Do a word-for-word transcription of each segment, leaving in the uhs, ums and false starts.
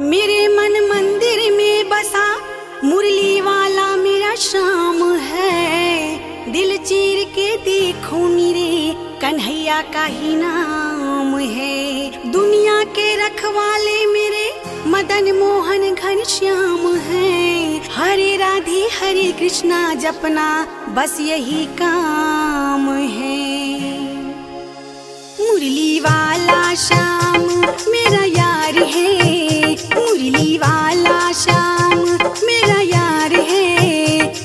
मेरे मन मंदिर में बसा मुरली वाला मेरा श्याम है। दिल चीर के देखो मेरे कन्हैया का ही नाम है। दुनिया के रखवाले मेरे मदन मोहन घनश्याम है। हरे राधे हरे कृष्णा जपना बस यही काम है। मुरली वाला श्याम मेरा यार है। मुरली वाला श्याम मेरा यार है।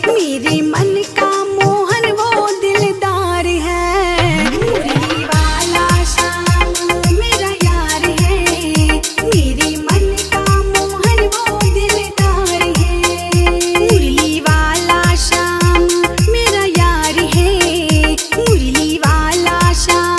मेरे मन का मोहन वो दिलदार है। मुरली वाला श्याम मेरा यार है। मेरे मन का मोहन वो दिलदार है। मुरली वाला श्याम मेरा यार है। मुरली वाला श्याम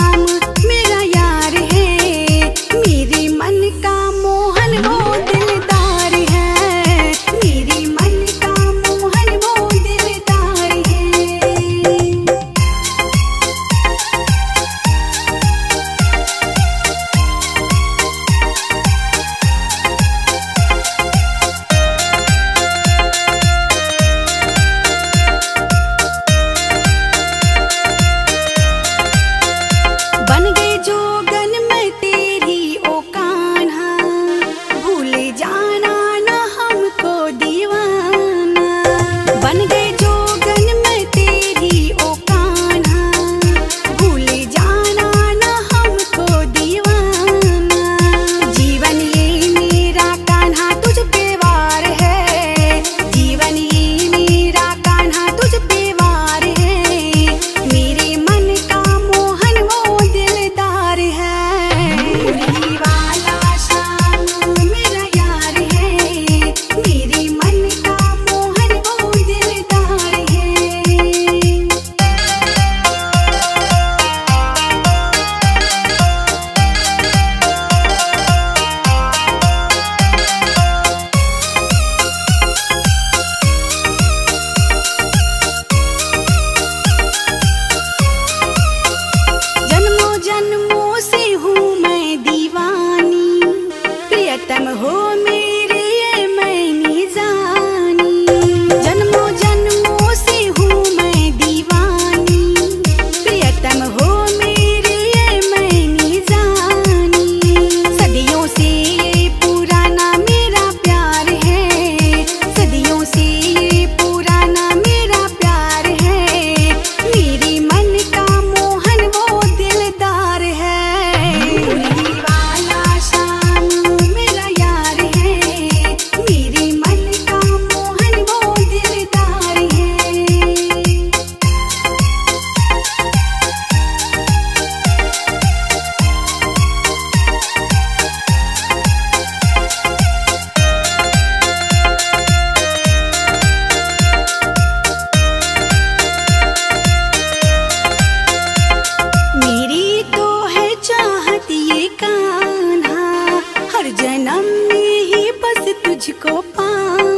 को पा